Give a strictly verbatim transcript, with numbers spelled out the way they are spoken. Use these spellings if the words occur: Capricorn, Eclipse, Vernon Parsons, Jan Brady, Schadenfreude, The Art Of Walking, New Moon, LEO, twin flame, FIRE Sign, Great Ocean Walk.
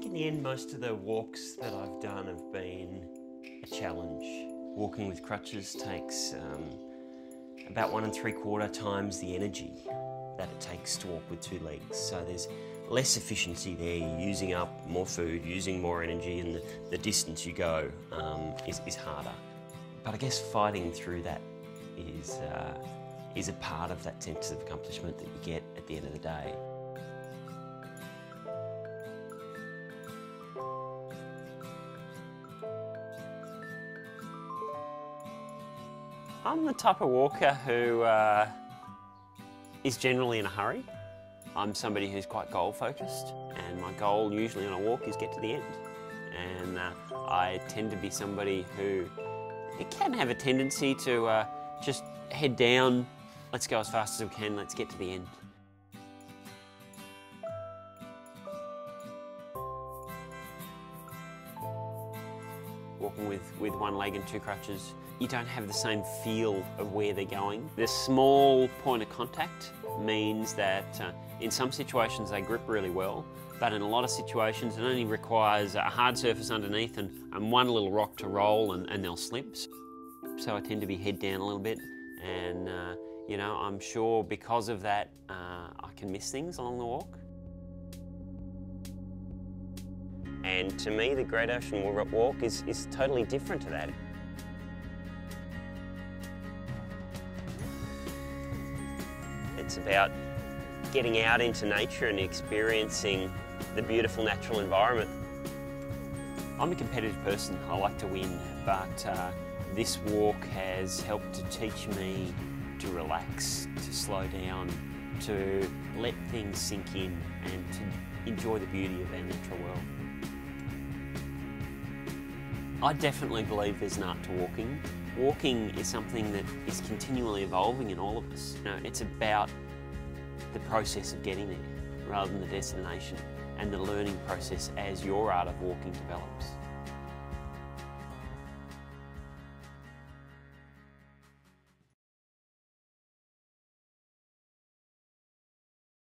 think in the end, most of the walks that I've done have been a challenge. Walking with crutches takes um, about one and three quarter times the energy that it takes to walk with two legs. So there's less efficiency there. You're using up more food, using more energy, and the, the distance you go um, is, is harder. But I guess fighting through that is, uh, is a part of that sense of accomplishment that you get at the end of the day. I'm the type of walker who uh, is generally in a hurry. I'm somebody who's quite goal focused, and my goal usually on a walk is get to the end. And uh, I tend to be somebody who it can have a tendency to uh, just head down, let's go as fast as we can, let's get to the end. Walking with, with one leg and two crutches, you don't have the same feel of where they're going. The small point of contact means that uh, in some situations they grip really well, but in a lot of situations it only requires a hard surface underneath and, and one little rock to roll and, and they'll slip. So I tend to be head down a little bit, and uh, you know, I'm sure because of that uh, I can miss things along the walk. And to me, the Great Ocean Walk is, is totally different to that. It's about getting out into nature and experiencing the beautiful natural environment. I'm a competitive person, I like to win, but uh, this walk has helped to teach me to relax, to slow down, to let things sink in, and to enjoy the beauty of our natural world. I definitely believe there's an art to walking. Walking is something that is continually evolving in all of us. You know, it's about the process of getting there rather than the destination, and the learning process as your art of walking develops.